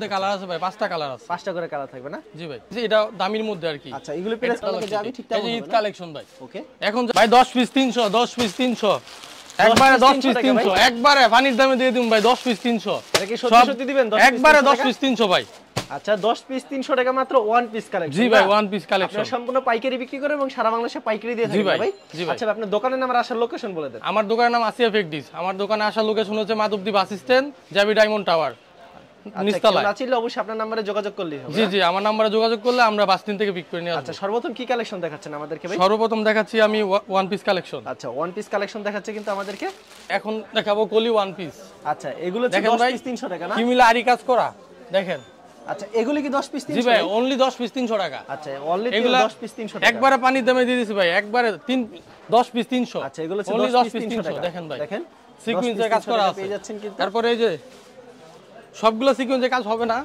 মধ্যে কালার আছে ভাই, 5টা কালার আছে, 5টা করে কালার থাকবে না? জি ভাই, জি এটা দামির মধ্যে আর কি। আচ্ছা এগুলো প্রাইস কত থেকে যাবে ঠিকঠাক? এই ঈদ কালেকশন ভাই। ওকে এখন ভাই 10 পিস 300, 10 পিস 300 একবারে, 10 পিস 300 একবারে পানির দামে দিয়ে দিম ভাই, 10 পিস 300 এটা কি সত্যি সত্যি দিবেন? 10 একবারে 10 পিস 300 ভাই। আচ্ছা 10 পিস 300 টাকা মাত্র, ওয়ান পিস কালেকশন। জি ভাই ওয়ান পিস কালেকশন, আপনি সম্পূর্ণ পাইকারি বিক্রি করেন এবং সারা বাংলাদেশে পাইকারি দিয়ে থাকেন ভাই? আচ্ছা আপনি দোকানের নাম আর আসার লোকেশন বলে দেন। আমার দোকানের নাম আসিয়া ফেকডিস, আমার দোকানে আসার লোকেশন হচ্ছে মাধবদী বাস স্ট্যান্ড, জাবি ডায়মন্ড টাওয়ার, নিস্তালা। আচ্ছা ছিল অবশ্যই আপনার নম্বরে যোগাযোগ করলেই হবে। জি জি আমার নম্বরে যোগাযোগ করলে আমরা বাসস্ট্যান্ড থেকে পিক করে নিয়ে আসব। আচ্ছা সর্বপ্রথম কি কালেকশন দেখাচ্ছেন আমাদেরকে ভাই? সর্বপ্রথম দেখাচ্ছি আমি ওয়ান পিস কালেকশন। আচ্ছা ওয়ান পিস কালেকশন দেখাচ্ছে কিন্তু আমাদেরকে, এখন দেখাবো কলি ওয়ান পিস। আচ্ছা এগুলো 10 পিস 300 টাকা না, কি মিলা আরি কাজ করা দেখেন। আচ্ছা এগুলো কি 10 পিস 300? জি ভাই অনলি 10 পিস 300 টাকা। আচ্ছা অনলি 10 পিস 300 টাকা একবারে পানির দামে দিয়ে দিছি ভাই, একবারে 10 পিস 300। আচ্ছা এগুলো অনলি 10 পিস 300 দেখেন ভাই, দেখেন সিকোয়েন্সে কাজ করা আছে পেয়ে যাচ্ছেন কিন্তু। তারপরে এই যে সবগুলো সিকোয়েন্সে কাজ হবে না,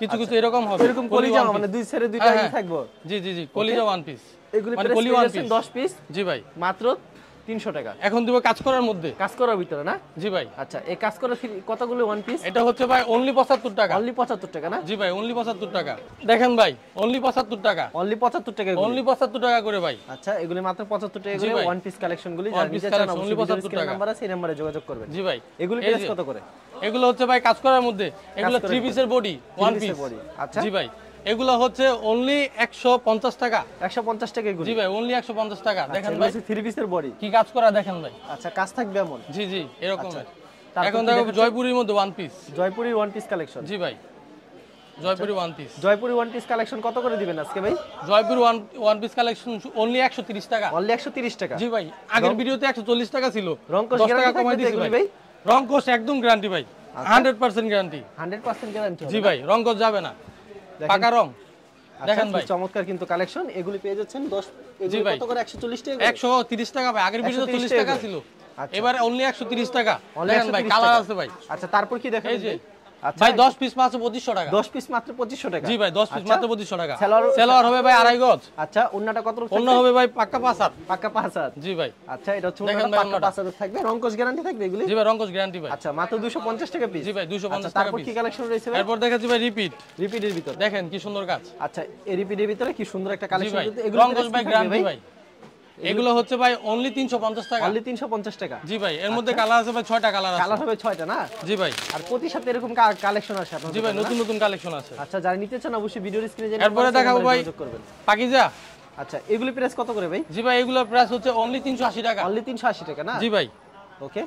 কিছু কিছু এরকম হবে, এরকম কলিজা মানে দুই সাইডে দুইটা ই থাকবে। জি জি জি কলিজা ওয়ান পিস, এগুলো মানে কলি ওয়ান পিস 10 পিস। জি ভাই মাত্র 300 টাকা। এখন দিব কাজ করার মধ্যে, কাজ করার ভিতরে না? জি ভাই। আচ্ছা এই কাজ করার কতগুলো ওয়ান পিস? এটা হচ্ছে ভাই অনলি 75 টাকা। অনলি 75 টাকা না? জি ভাই অনলি 75 টাকা দেখেন ভাই, অনলি 75 টাকা, অনলি 75 টাকা, অনলি 75 টাকা করে ভাই। আচ্ছা এগুলো মাত্র 75 টাকা করে ওয়ান পিস কালেকশনগুলি, যারা নিতে চান অনলি 75 টাকা, নাম্বার আছে এই নম্বরে যোগাযোগ করবেন। জি ভাই এগুলো প্রাইস কত করে? এগুলো হচ্ছে ভাই কাজ করার মধ্যে, এগুলো 3 পিসের বডি ওয়ান পিস। আচ্ছা জি ভাই এগুলো হচ্ছে অনলি 150 টাকা, 150 টাকা এগুলো। জি ভাই অনলি 150 টাকা দেখেন ভাই, 3 পিসের বডি কি কাজ করা দেখেন ভাই। আচ্ছা কাজ থাকবে এমন। জি জি এরকম। এখন দেখো জয়পুরির মধ্যে one piece, Jaipuri one piece collection. জি ভাই Jaipuri one piece, Jaipuri one piece collection কত করে দিবেন আজকে ভাই? Jaipuri one piece collection only 130 টাকা, অনলি 130 টাকা। জি ভাই আগের ভিডিওতে 140 টাকা ছিল, 10 টাকা কমাই দিয়েছি ভাই। রংকোস একদম গ্যারান্টি ভাই, 100% গ্যারান্টি, 100% গ্যারান্টি। জি ভাই রংকোস যাবে না, পাকা রং দেখেন ভাই। চমৎকার কিন্তু কালেকশন, এগুলি পেয়ে যাচ্ছেন 10 এগুলি কত করে? 140 টাকা, 130 টাকা ভাই, আগের ভিডিওতে 40 টাকা ছিল, এবারে অনলি 130 টাকা দেখেন ভাই, কালার আছে ভাই। আচ্ছা তারপর কি দেখেন এই যে ভাই 10 পিস মাত্র 2500 টাকা, 10 পিস মাত্র 2500 টাকা। জি ভাই 10 পিস মাত্র 2500 টাকা। সেলার হবে ভাই 2.5 গজ। আচ্ছা ওন্নাটা কত রকম? ওন্না হবে ভাই পাকা 5 হাত, পাকা 5 হাত। জি ভাই। আচ্ছা এটা হচ্ছে ওন্না পাকা 5 হাত থাকবে, রংকোস গ্যারান্টি থাকবে এগুলি? জি ভাই রংকোস গ্যারান্টি ভাই। আচ্ছা মাত্র 250 টাকা পিস। জি ভাই 250 টাকা পিস। তারপর কি কালেকশন রয়েছে ভাই? এরপর দেখাচ্ছি ভাই রিপিট, রিপিটের ভিতর দেখেন কি সুন্দর কাজ। আচ্ছা এই রিপিটের ভিতরে কি সুন্দর একটা কালেকশন, এগুলো রংকোস ভাই গ্যারান্টি ভাই। এগুলো হচ্ছে ভাই অনলি 350 টাকা, অনলি 350 টাকা। জি ভাই এর মধ্যে কালার আছে ভাই 6টা কালার আছে, কালার হবে 6টা না? জি ভাই আর প্রতি সপ্তাহে এরকম কালেকশন আসে আপনাদের? জি ভাই নতুন নতুন কালেকশন আছে। আচ্ছা যারা নিতে চান অবশ্যই ভিডিওর স্ক্রিনে যে এরপরে দেখাবো ভাই পাকিজা। আচ্ছা এগুলো প্রাইস কত করে ভাই? জি ভাই এগুলো প্রাইস হচ্ছে অনলি 380 টাকা, অনলি 380 টাকা না? জি ভাই। ওকে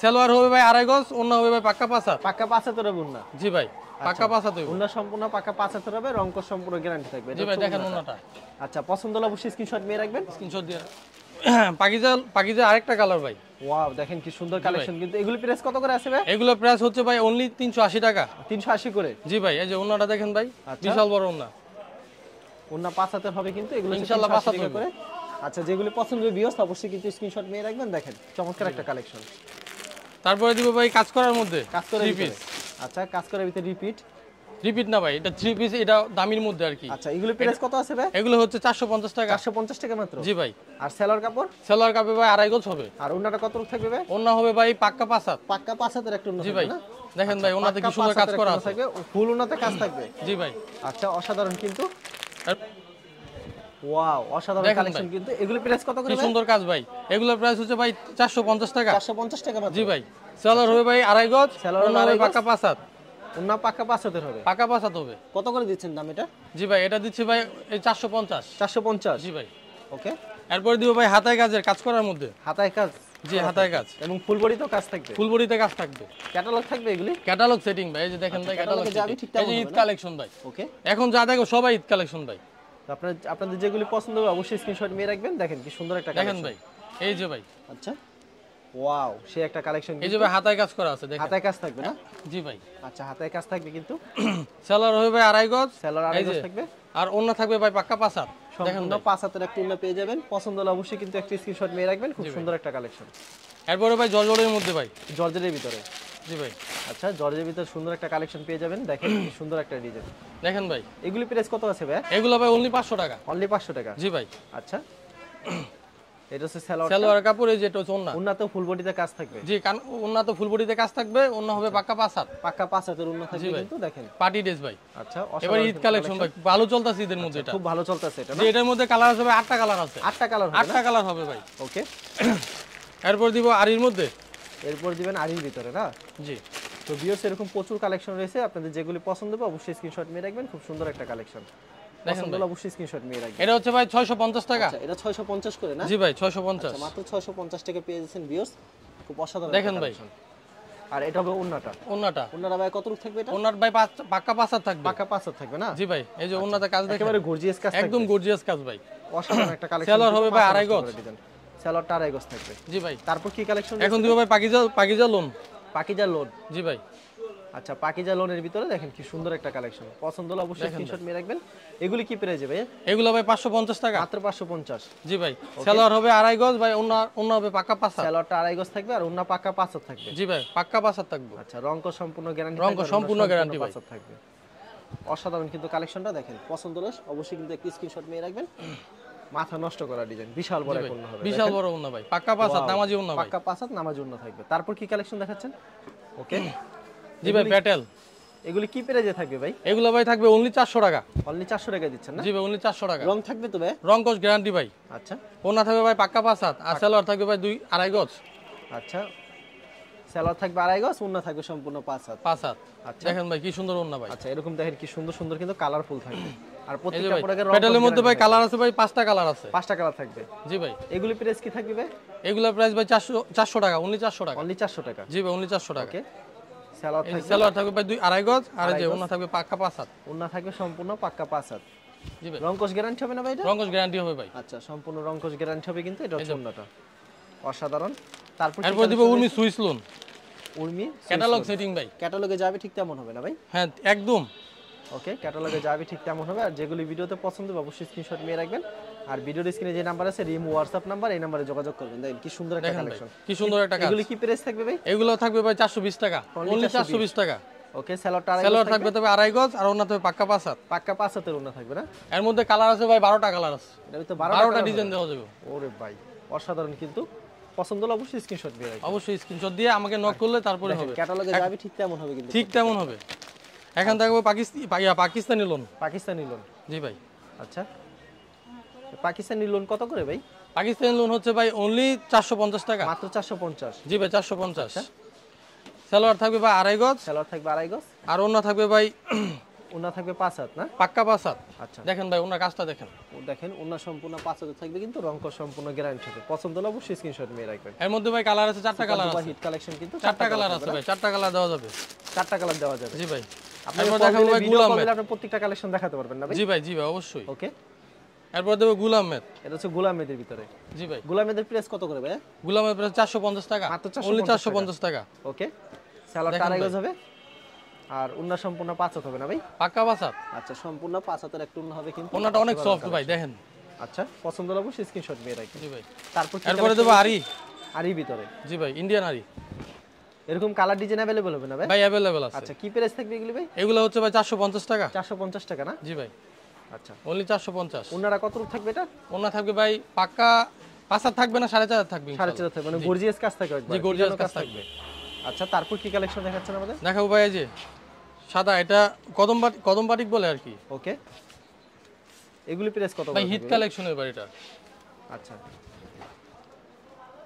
সেলোয়ার হবে ভাই 2.5 গজ, ওন্না হবে ভাই পাক্কা 5 হাত, পাক্কা 5 হাত হবে ওন্না। জি ভাই পাক্কা 5 হাত হবে, ওন্না সম্পূর্ণ পাক্কা 5 হাত হবে, রংকোস সম্পূর্ণ গ্যারান্টি থাকবে। জি ভাই দেখেন ওন্নাটা। আচ্ছা পছন্দ হলে অবশ্যই স্ক্রিনশট নিয়ে রাখবেন, স্ক্রিনশট দিয়ে। পাকিজা, পাকিজা আরেকটা কালার ভাই, ওয়াও দেখেন কি সুন্দর কালেকশন কিন্তু। এগুলো প্রাইস কত করে আছে ভাই? এগুলো প্রাইস হচ্ছে ভাই অনলি 380 টাকা, 380 করে। জি ভাই এই যে ওন্নাটা দেখেন ভাই, বিশাল বড় ওন্না, ওন্না 5 হাতের হবে কিন্তু, এগুলো ইনশাআল্লাহ 5 হাতের করে। আচ্ছা যেগুলো পছন্দ হবে ভিউয়ার্স অবশ্যই কিন্তু স্ক্রিনশট নিয়ে রাখবেন, দেখেন চমৎকার একটা কালেকশন। তারপরে দিব ভাই কাজ করার মধ্যে, কাজ করার ভিতরে। আচ্ছা কাজ করার ভিতরে রিপিট, রিপিট না ভাই এটা 3 পিস, এটা দামির মধ্যে আর কি। আচ্ছা এগুলো প্রাইস কত আছে ভাই? এগুলো হচ্ছে 450 টাকা, 450 টাকা মাত্র। জি ভাই আর সেলার কাপড়? সেলার কাপড় ভাই 2.5 গজ হবে, আর ওন্নাটা কত রকম থাকবে ভাই? ওন্না হবে ভাই পাক্কা 5 হাত, পাক্কা 5 হাতের একটা ওন্না। জি ভাই দেখেন ভাই ওন্নাতে কি সুন্দর কাজ করা আছে, ফুল ওন্নাতে কাজ থাকবে। জি ভাই আচ্ছা অসাধারণ কিন্তু, ওয়াও অসাধারণ কালেকশন কিন্তু। এগুলো প্রাইস কত করে ভাই? সুন্দর কাজ ভাই, এগুলো প্রাইস হচ্ছে ভাই 450 টাকা, 450 টাকা মাত্র। জি ভাই সেলার হবে ভাই 2.5 গজ, ওন্না হবে পাক্কা 5 হাত, ওন্না পাক্কা 5 হাতের হবে, পাক্কা 5 হাত হবে। কত করে দিচ্ছেন দাম এটা? জি ভাই এটা দিচ্ছি ভাই 450, 450। জি ভাই ওকে এরপর দিব ভাই হাতায় কাজের, কাজ করার মধ্যে হাতায় কাজ। জি হাতায় কাজ এবং ফুল বডিতে কাজ থাকবে, ফুল বডিতে কাজ থাকবে। ক্যাটালগ থাকবে এগুলি, ক্যাটালগ সেটিং ভাই এই যে দেখেন ভাই ক্যাটালগ যাবে ঠিকঠাক। এই ঈদ কালেকশন ভাই। ওকে এখন যা দেখো সবাই ঈদ কালেকশন ভাই, আপনারা আপনাদের যেগুলি পছন্দ হবে অবশ্যই স্ক্রিনশট নিয়ে রাখবেন, দেখেন কি সুন্দর একটা কালেকশন। দেখেন ভাই এই যে ভাই। আচ্ছা ওয়াও সেই একটা কালেকশন। এই যে ভাই হাতায় কাজ করা আছে দেখেন, হাতায় কাজ থাকবে না? জি ভাই আচ্ছা হাতায় কাজ থাকবে কিন্তু। সেলার হবে ভাই 2.5 গজ, সেলার 2.5 গজ থাকবে, আর ওন্না থাকবে ভাই পাক্কা 5 হাত। দেখেন ওন্না 5 হাতের একটা ওন্না পেয়ে যাবেন, পছন্দ হলে অবশ্যই কিন্তু একটা স্ক্রিনশট নিয়ে রাখবেন, খুব সুন্দর একটা কালেকশন। এরপরে ভাই জর্জেটের মধ্যে ভাই, জর্জেটের ভিতরে। জি ভাই আচ্ছা জর্জেটের ভিতরে সুন্দর একটা কালেকশন পেয়ে যাবেন, দেখেন কি সুন্দর একটা ডিজাইন। দেখেন ভাই এগুলি প্রাইস কত আছে ভাই? এগুলো ভাই অনলি 500 টাকা, অনলি 500 টাকা। জি ভাই আচ্ছা এটা হচ্ছে সালোয়ার, সালোয়ার কাপড় এই যেটা ওন্না, ওন্না তো ফুল বডিতে কাজ থাকবে। জি, কারণ ওন্না তো ফুল বডিতে কাজ থাকবে, ওন্না হবে পাকা পাঁচাত, পাকা পাঁচাতের ওন্না থাকবে। কিন্তু দেখেন পার্টি ড্রেস ভাই। আচ্ছা, এবার ঈদ কালেকশন ভাই ভালো চলতেছে, ঈদের মধ্যে এটা খুব ভালো চলতেছে। এটা এটার মধ্যে কালার আছে ভাই 8টা কালার আছে, 8টা কালার হবে, 8টা কালার হবে ভাই। ওকে, এরপর দিব আরির মধ্যে, এরপর দিবেন আরির ভিতরে না। জি, তো ভিউয়ার্স এরকম প্রচুর কালেকশন রয়েছে, আপনাদের যেগুলি পছন্দ হবে অবশ্যই স্ক্রিনশট নিয়ে রাখবেন। খুব সুন্দর একটা কালেকশন, এটা হচ্ছে ভাই 650 টাকা। আচ্ছা, এটা 650 করে না? জি ভাই 650, আচ্ছা মাত্র 650 টাকা পেয়ে যাচ্ছেন ভিউয়ার্স, খুব অসাধারণ। দেখেন ভাই, আর এটা হবে ওন্নাটা, ওন্নাটা ওন্নাটা ভাই কত রূপ থাকবে? এটা ওন্নার ভাই পাকা পাঁচাত থাকবে, পাকা পাঁচাত থাকবে না? জি ভাই, এই যে ওন্নাটা কাজ দেখেন, একেবারে গর্জিয়াস কাজ, একদম গর্জিয়াস কাজ ভাই, অসাধারণ একটা কালেকশন। সেলার হবে ভাই 2.5 গজ, সেলার 2.5 গজ থাকবে। জি ভাই, তারপর কি কালেকশন এখন দিব ভাই? Pakiza lawn, Pakeezah lawn. জি ভাই, আচ্ছা পাকিজা লোনের ভিতরে দেখেন কি সুন্দর একটা কালেকশন, পছন্দ হলে অবশ্যই স্ক্রিনশট নিয়ে রাখবেন। এগুলি কি প্রাইসে ভাই? এগুলো ভাই 550 টাকা, মাত্র 550। জি ভাই, সেলার হবে 2.5 গজ ভাই, ওন্না হবে পাকা পাঁচাত, সেলারটা 2.5 গজ থাকবে আর ওন্না পাকা পাঁচাত থাকবে। জি ভাই, পাকা পাঁচাত থাকবে। আচ্ছা, রংক সম্পূর্ণ গ্যারান্টি, রংক সম্পূর্ণ গ্যারান্টি ভাই থাকবে। অসাধারণ কিন্তু কালেকশনটা দেখেন, পছন্দ হলে অবশ্যই কিন্তু একটা স্ক্রিনশট নিয়ে রাখবেন। মাথা নষ্ট করা ডিজাইন, বিশাল বড় ওন্না হবে, বিশাল বড় ওন্না ভাই, পাকা পাঁচাত নামাজি ওন্না ভাই, পাকা পাঁচাত নামাজি ওন্না থাকবে। তারপর কি কালেকশন দেখাচ্ছেন? ওকে জি ভাই, প্যাটেল। এগুলো কি প্রাইসে থাকবে ভাই? এগুলো ভাই থাকবে অনলি 400 টাকা, অনলি 400 টাকা দিচ্ছেন না? জি ভাই, অনলি 400 টাকা। রং থাকবে তো ভাই? রং কোশ গ্যারান্টি ভাই। আচ্ছা, ওনা থাকবে ভাই পাক্কা পাঁচাত, আর সেলার থাকবে ভাই 2.5 গজ। আচ্ছা, সেলার থাকবে 2.5 গজ, ওনা থাকবে সম্পূর্ণ পাঁচাত, পাঁচাত। আচ্ছা দেখেন ভাই কি সুন্দর ওনা ভাই। আচ্ছা, এরকম দেখেন কি সুন্দর সুন্দর কিন্তু কালারফুল থাকবে। আর প্রত্যেকটা প্রোডাক্টের রং, প্যাটেলের মধ্যে ভাই কালার আছে ভাই 5টা কালার আছে, 5টা কালার থাকবে। জি ভাই, এগুলো প্রাইস কি থাকবে ভাই? এগুলো প্রাইস ভাই 400 টাকা, অনলি 400 টাকা, অনলি 400 টাকা। জি ভাই, অনলি 400 টাকা। সেলার থাকবে ভাই 2.5 গজ, আর যে ওন্না থাকবে পাক্কা পাঁচাত, ওন্না থাকবে সম্পূর্ণ পাক্কা পাঁচাত। জি ভাই, রংকশ গ্যারান্টি হবে না ভাই? এটা রংকশ গ্যারান্টি হবে ভাই। আচ্ছা, সম্পূর্ণ রংকশ গ্যারান্টি হবে কিন্তু এটা ওন্নাটা অসাধারণ। তারপর দিব Urmi Swiss lawn, Urmi catalogue setting ভাই, ক্যাটালগে যাবে ঠিক তেমন হবে না ভাই? হ্যাঁ একদম। ওকে, ক্যাটালগে যাবে ঠিক তেমন হবে। আর যেগুলি ভিডিওতে পছন্দ হবে অবশ্যই স্ক্রিনশট নিয়ে রাখবেন। আর ভিডিওর স্ক্রিনে যে নাম্বার আছে রিম WhatsApp নাম্বার, এই নম্বরে যোগাযোগ করবেন। দেখেন কি সুন্দর একটা কালেকশন, কি সুন্দর একটা। এগুলো কি প্রাইস থাকবে ভাই? এগুলো থাকবে ভাই 420 টাকা, অনলি 420 টাকা। ওকে, সেলার থাকবে তবে 2.5 গজ, আর ওন্না থাকবে পাক্কা পাঁচাত, পাক্কা পাঁচাতের ওন্না থাকবে না? এর মধ্যে কালার আছে ভাই 12টা কালার আছে, এটা তো 12টা ডিজাইন দেওয়া যাবে। ওরে ভাই অসাধারণ কিন্তু, পছন্দ হলে অবশ্যই স্ক্রিনশট দিয়ে রাখবেন, অবশ্যই স্ক্রিনশট দিয়ে আমাকে নক করলে তারপরে হবে। ক্যাটালগে যাবে ঠিক তেমন হবে কিন্তু, ঠিক তেমন হবে। এখন থাকবে পাকিস্তানি লোন, পাকিস্তানি লোন। জি ভাই, আচ্ছা পাকিস্তানি লোন কত করে ভাই? পাকিস্তানি লোন হচ্ছে ভাই অনলি 450 টাকা, মাত্র 450। জি ভাই 450। সেলার থাকবে ভাই 2.5 গজ, সেলার থাকবে 2.5 গজ, আর ওন্না থাকবে ভাই, ওন্না থাকবে পাঁচাত না? পাক্কা পাঁচাত। আচ্ছা দেখেন ভাই ওন্না কাজটা দেখেন, দেখেন ওন্না সম্পূর্ণ পাঁচাতে থাকবে কিন্তু, রং কর সম্পূর্ণ গ্যারান্টি হবে। পছন্দ হলে অবশ্যই স্ক্রিনশট নিয়ে রাখবেন। এর মধ্যে ভাই কালার আছে 4টা কালার আছে, হিট কালেকশন কিন্তু 4টা কালার আছে ভাই, 4টা কালার দেওয়া যাবে, 4টা কালার দেওয়া যাবে। জি ভাই, আপনারা দেখাবো ভাই গুলাম ভাই, আপনি প্রত্যেকটা কালেকশন দেখাতে পারবেন না ভাই? জি ভাই, জি ভাই অবশ্যই। ওকে, এরপর দেব গুলামের, এটা হচ্ছে গুলামের ভিতরে। জি ভাই, গুলামের প্রাইস কত করে ভাই? গুলামের প্রাইস 450 টাকা, মাত্র 450 টাকা। ওকে, সালোয়ার 2.5 গজ হবে, আর ওন্না সম্পূর্ণ পাঁচাত হবে না ভাই? পাকা পাঁচাত। আচ্ছা, সম্পূর্ণ পাঁচাতের একটা ওন্না হবে কিন্তু, ওন্নাটা অনেক সফট ভাই দেখেন। আচ্ছা, পছন্দ হলে অবশ্যই স্ক্রিনশট নিয়ে রাখবেন। জি ভাই, তারপর এরপর দেব আরি, আরি ভিতরে। জি ভাই, ইন্ডিয়ান আরি। এরকম কালার ডিজাইন अवेलेबल হবে না ভাই? ভাই अवेलेबल আছে। আচ্ছা, কি প্রাইস থাকবে এগুলো ভাই? এগুলো হচ্ছে ভাই 450 টাকা, 450 টাকা না? জি ভাই, আচ্ছা অনলি 450। ওন্নাটা কত রূপ থাকবে এটা? ওন্না থাকবে ভাই পাকা পাঁচাত থাকবে না, 4.5 থাকবে, 4.5 থাকবে, মানে গর্জিয়াস কাজ থাকবে একদম। জি, গর্জিয়াস কাজ থাকবে। আচ্ছা, তারপর কি কালেকশন দেখাচ্ছেন আমাদের? দেখাবো ভাই এই যে সাদা, এটা কদম বাটিক বলে আর কি। ওকে, এগুলি প্রাইস কত ভাই? হিট কালেকশনের ভাই এটা। আচ্ছা,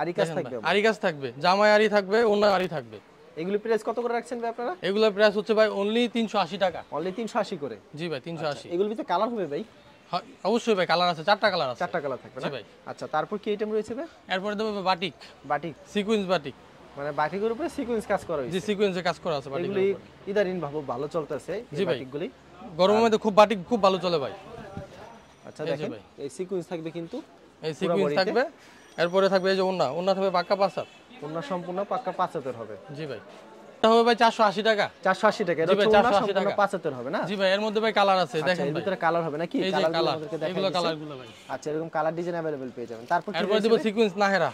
আরি কাজ থাকবে, আরি কাজ থাকবে, জামাই আরি থাকবে, ওন্না আরি থাকবে। এগুলি প্রাইস কত করে রাখছেন ভাই আপনারা? এগুলা প্রাইস হচ্ছে ভাই অনলি 380 টাকা, অনলি 380 করে। জি ভাই 380। এগুলির ভিতরে কালার হবে ভাই? হ্যাঁ অবশ্যই ভাই, কালার আছে 4টা কালার আছে, 4টা কালার থাকবে। জি ভাই, আচ্ছা তারপর কি আইটেম রয়েছে ভাই? এরপর দেব বাটিক, বাটিক সিকোয়েন্স বাটিক, মানে বাটিকের উপরে সিকোয়েন্স কাজ করা হয়েছে। জি, সিকোয়েন্সে কাজ করা আছে বাটিক। এগুলি ইদারিন ভাবো ভালো চলতেছে এই বাটিকগুলি, গরমের মধ্যে খুব বাটিক খুব ভালো চলে ভাই। আচ্ছা দেখেন, এই সিকোয়েন্স থাকবে কিন্তু, এই সিকোয়েন্স থাকবে। এরপরে থাকবে এই যে ওন্না, ওন্না থাকবে পাক্কা পাঁচাত, ওন্না সম্পূর্ণ পাক্কা পাঁচাতের হবে। জি ভাই, এটা হবে ভাই 480 টাকা, 480 টাকা। এটা ওন্না সম্পূর্ণ পাঁচাতের হবে না? জি ভাই, এর মধ্যে ভাই কালার আছে দেখেন ভাই। এর ভিতরে কালার হবে নাকি? কালার গুলো আমাদেরকে দেখাই, এগুলো কালারগুলো ভাই। আচ্ছা, এরকম কালার ডিজাইন अवेलेबल পেয়ে যাবেন। তারপর দিব সিকোয়েন্স নাহেরা,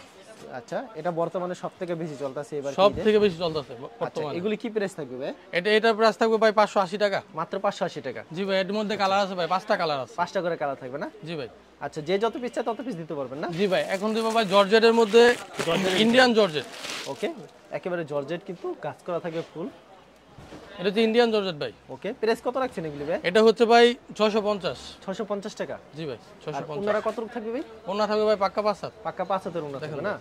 আচ্ছা, এটা বর্তমানে সবথেকে বেশি চলতেছে এবারে, সবথেকে বেশি চলতেছে বর্তমানে। এগুলি কি প্রাইস থাকবে ভাই? এটা প্রাইস থাকবে ভাই 580 টাকা মাত্র, 580 টাকা। জি ভাই, এর মধ্যে কালার আছে ভাই, 5টা কালার আছে, 5টা করে কালার থাকবে না? জি ভাই। আচ্ছা, যে যত পিস চায় তত পিস দিতে পারবেন না? জি ভাই, এখন দিব ভাই জর্জেটের মধ্যে, ইন্ডিয়ান জর্জেট। ওকে, একেবারে জর্জেট কিন্তু কাজ করা থাকে ফুল, এটা হচ্ছে ইন্ডিয়ান জর্জেট ভাই। ওকে, প্রাইস কত রাখছেন এগুলি ভাই? এটা হচ্ছে ভাই 650 650 টাকা। জি ভাই, 650। ওনারা কত রূপ থাকবে ভাই? ওনা থাকবে ভাই পাক্কা 5 পাক্কা 5 এর ওনা থাকবে না?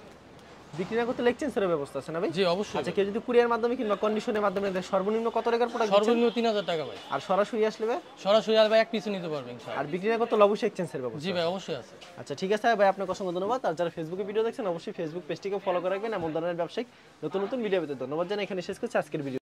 বিক্রি না করতে লেকচেন্স এর ব্যবস্থা আছে না ভাই? জি অবশ্যই। আচ্ছা, কেউ যদি কুরিয়ার মাধ্যমে কিংবা কন্ডিশনের মাধ্যমে দেয়, সর্বনিম্ন কত টাকার প্রোডাক্ট? সর্বনিম্ন 3000 টাকা ভাই। আর সরাসরি আসলে ভাই? সরাসরি আর ভাই এক পিস নিতে পারবেন স্যার। আর বিক্রি না করতে অবশ্যই এক্সচেঞ্জ এর ব্যবস্থা। জি ভাই, অবশ্যই আছে। আচ্ছা ঠিক আছে ভাই, আপনাকে অসংখ্য ধন্যবাদ। আর যারা ফেসবুকে ভিডিও দেখছেন অবশ্যই ফেসবুক পেজটিকে ফলো করে রাখবেন। এমন ধরনের ব্যবসায়িক নতুন নতুন ভিডিও পেতে ধন্যবাদ জানাই এখানে শেষ করছি আজকের ভিডিও।